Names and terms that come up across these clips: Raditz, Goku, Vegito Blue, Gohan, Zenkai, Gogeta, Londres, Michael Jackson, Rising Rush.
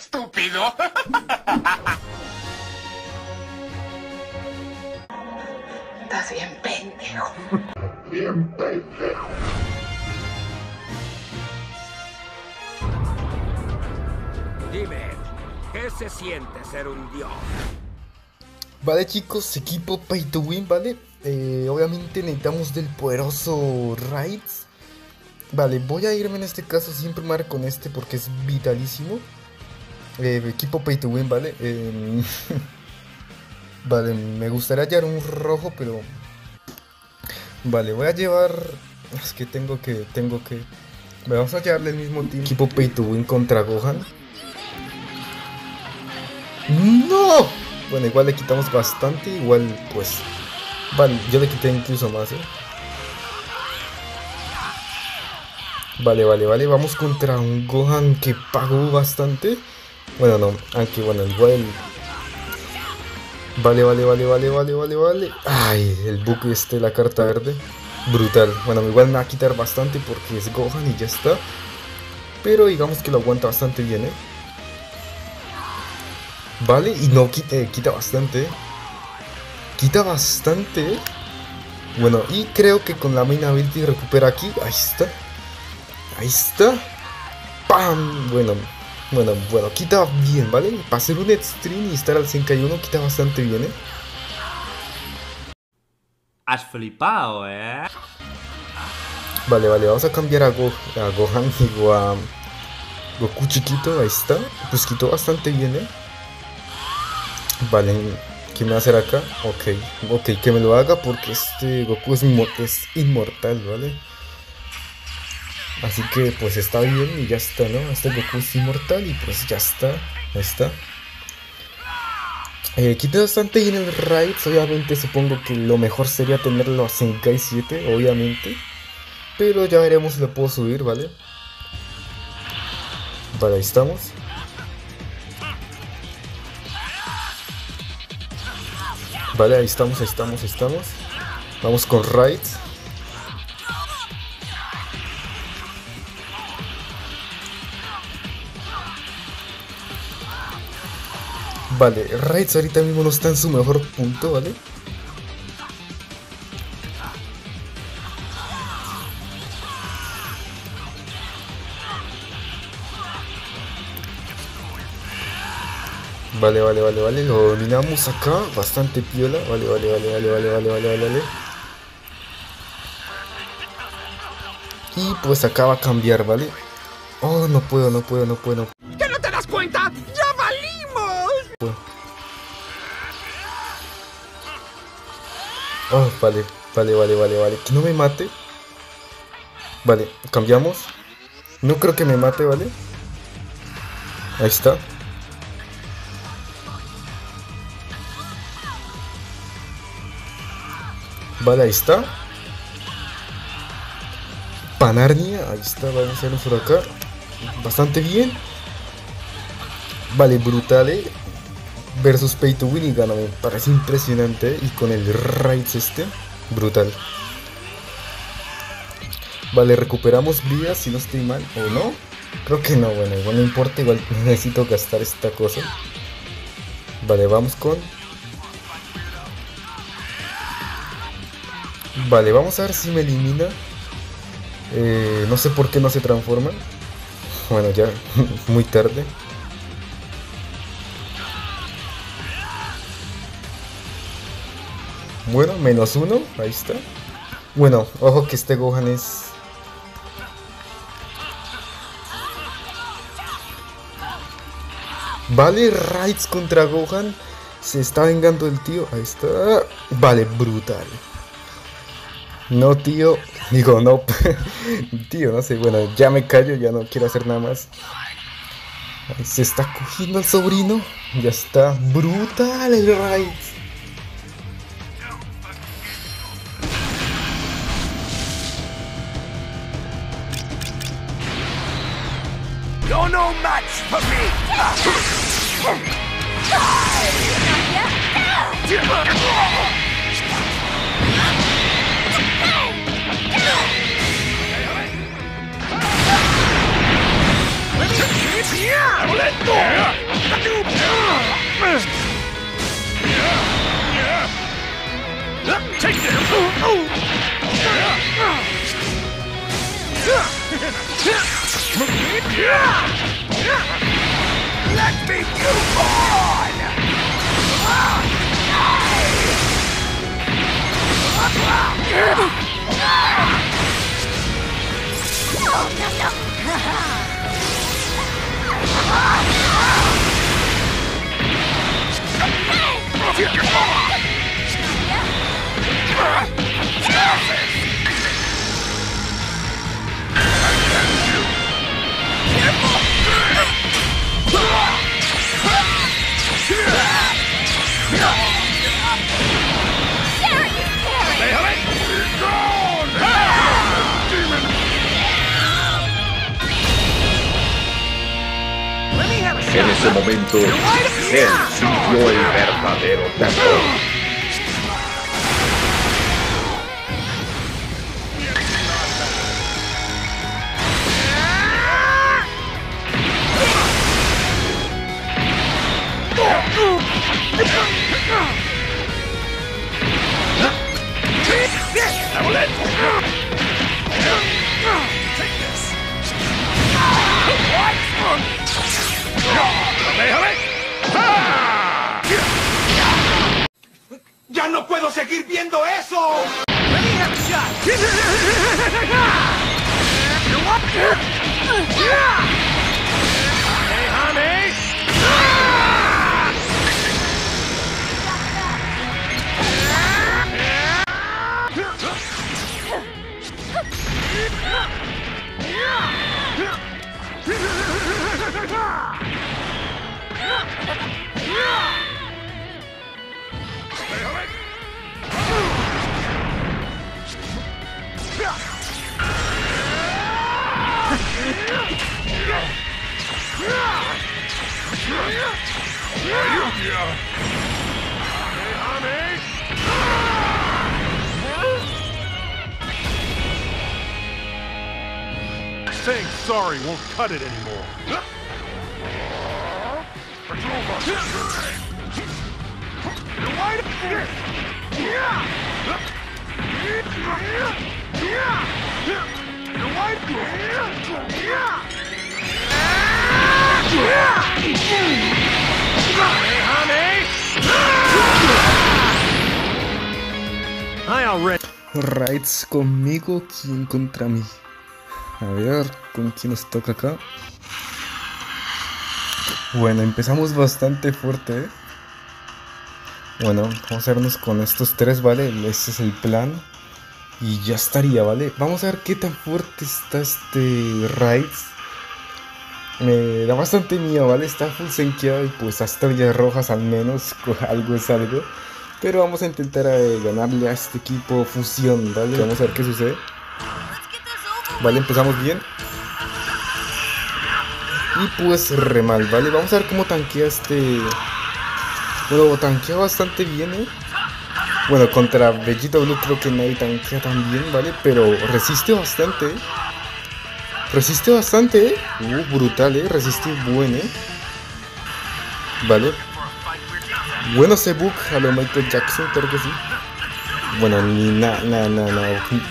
estúpido. Estás bien pendejo. Bien pendejo. Dime, ¿qué se siente ser un dios? Vale chicos, equipo pay to win, ¿vale? Obviamente necesitamos del poderoso Raditz. Vale, voy a irme en este caso siempre mar con este porque es vitalísimo. Equipo pay to win, ¿vale? Vale, me gustaría llevar un rojo, pero... Vale, voy a llevar... Es que tengo que... Vamos a llevarle el mismo team. Equipo pay to win contra Gohan. ¡No! Bueno, igual le quitamos bastante, igual pues... Vale, yo le quité incluso más, ¿eh? Vale, vamos contra un Gohan que pagó bastante. Bueno, no, aunque bueno, igual... Vale. Ay, el bug este, la carta verde. Brutal. Bueno, igual me va a quitar bastante porque es Gohan y ya está. Pero digamos que lo aguanta bastante bien, ¿eh? Vale, y no quita bastante, ¿eh? Quita bastante, ¿eh? Bueno, y creo que con la main ability recupera aquí. Ahí está. Ahí está. ¡Pam! Bueno, quita bien, ¿vale? Para hacer un extreme y estar al 51 quita bastante bien, ¿eh? Has flipado, ¿eh? Vale, vamos a cambiar a Gohan, digo a Goku chiquito, ahí está. Pues quitó bastante bien, ¿eh? Vale, ¿qué me va a hacer acá? Ok, que me lo haga porque este Goku es inmortal, ¿vale? Así que pues está bien y ya está, ¿no? Este Goku es inmortal y pues ya está. Ahí está. Quita bastante bien el Raditz. Obviamente supongo que lo mejor sería tenerlo a Zenkai 7, obviamente. Pero ya veremos si lo puedo subir, ¿vale? Vale, ahí estamos. Vale, ahí estamos. Vamos con Raditz. Vale, Raditz ahorita mismo no está en su mejor punto, ¿vale? Vale, lo dominamos acá, bastante piola, vale. Y pues acá va a cambiar, ¿vale? Oh, no puedo. ¿Qué no te das cuenta? ¡Ya valí! Oh, vale, que no me mate. Vale, cambiamos. No creo que me mate, ¿vale? Ahí está. Vale, ahí está. Panarnia, ahí está, vamos a hacerlo por acá. Bastante bien. Vale, brutal, ¿eh? Versus pay to win y gana, me parece impresionante, y con el Raditz este, brutal. Vale, recuperamos vidas si no estoy mal, o no, creo que no, bueno, igual no importa, igual necesito gastar esta cosa. Vale, vamos con... Vale, vamos a ver si me elimina. No sé por qué no se transforman. Bueno, ya, muy tarde. Bueno, -1, ahí está. Bueno, ojo que este Gohan es... Vale, Raditz contra Gohan. Se está vengando el tío, ahí está. Vale, brutal. No, tío. Digo, no. Tío, no sé, bueno, ya me callo, ya no quiero hacer nada más. Ahí se está cogiendo al sobrino. Ya está, brutal el Raditz. You're no match for me. Let's go. Let me be born! En ese momento, él sintió el verdadero terror. ¡Ya no puedo seguir viendo eso! Saying sorry won't cut it anymore. Raditz conmigo, ¿quién contra mí? A ver, ¿con quién nos toca acá? Bueno, empezamos bastante fuerte, ¿eh? Bueno, vamos a hacernos con estos tres, ¿vale? Ese es el plan. Y ya estaría, ¿vale? Vamos a ver qué tan fuerte está este Raditz. Me da bastante miedo, ¿vale? Está full senkeado y pues hasta villas rojas al menos, algo es algo. Pero vamos a intentar ganarle a este equipo fusión, ¿vale? Vamos a ver qué sucede. Vale, empezamos bien. Y pues re mal, ¿vale? Vamos a ver cómo tanquea este... Bueno, tanquea bastante bien, ¿eh? Bueno, contra Vegito Blue creo que nadie tanquea tan bien, ¿vale? Pero resiste bastante, ¿eh? Resiste bastante, ¿eh? Brutal, ¿eh? Resiste buen, ¿eh? Vale. Bueno, ese bug a lo Michael Jackson, creo que sí. Bueno, ni nada.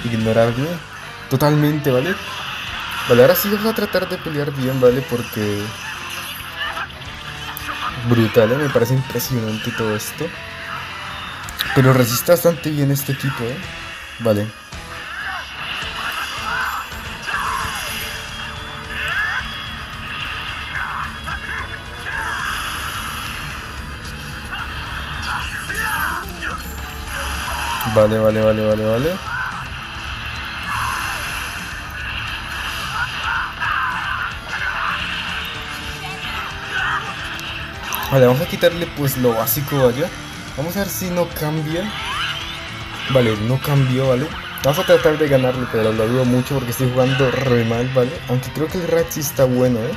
Ignorarme totalmente, ¿vale? Vale, ahora sí vamos a tratar de pelear bien, ¿vale? Porque... brutal, ¿eh? Me parece impresionante todo esto. Pero resiste bastante bien este equipo, ¿eh? Vale. Vale. Vale, vamos a quitarle pues lo básico, ¿vale? Vamos a ver si no cambia. Vale, no cambió, ¿vale? Vamos a tratar de ganarle, pero lo dudo mucho porque estoy jugando re mal, ¿vale? Aunque creo que el Raditz sí está bueno, ¿eh?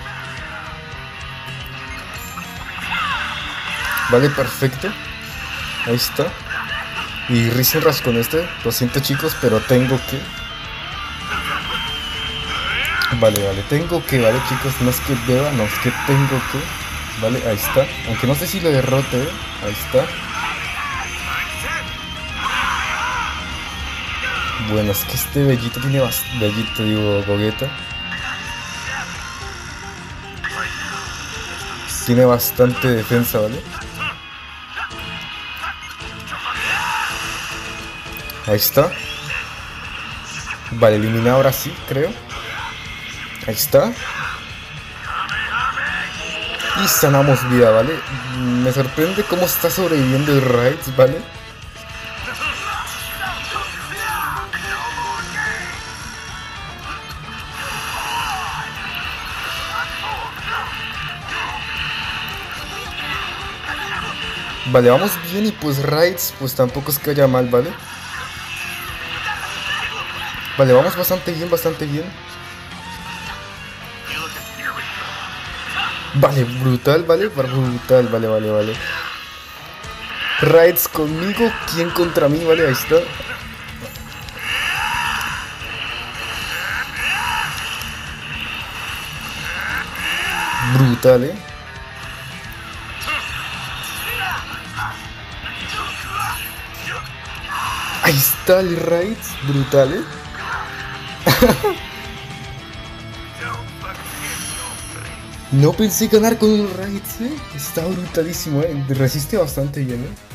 Vale, perfecto. Ahí está. Y Rising rush con este. Lo siento, chicos, pero tengo que... Vale, tengo que, ¿vale, chicos? No es que deba, no, es que tengo que... Vale, ahí está. Aunque no sé si lo derrote, ¿eh? Ahí está. Bueno, es que este Vegito tiene bastante... Vegito, digo, Gogeta. Tiene bastante defensa, ¿vale? Ahí está. Vale, eliminado ahora sí, creo. Ahí está. Y sanamos vida, ¿vale? Me sorprende cómo está sobreviviendo el Raditz, ¿vale? Vale, vamos bien y pues Raditz pues tampoco es que vaya mal, ¿vale? Vale, vamos bastante bien, Vale, brutal, ¿vale? Brutal, vale. Raditz conmigo, ¿quién contra mí? Vale, ahí está. Brutal, ¿eh? Ahí está el Raditz, brutal, ¿eh? No pensé ganar con un Raditz, ¿eh? Está brutalísimo, ¿eh? Resiste bastante bien, ¿eh?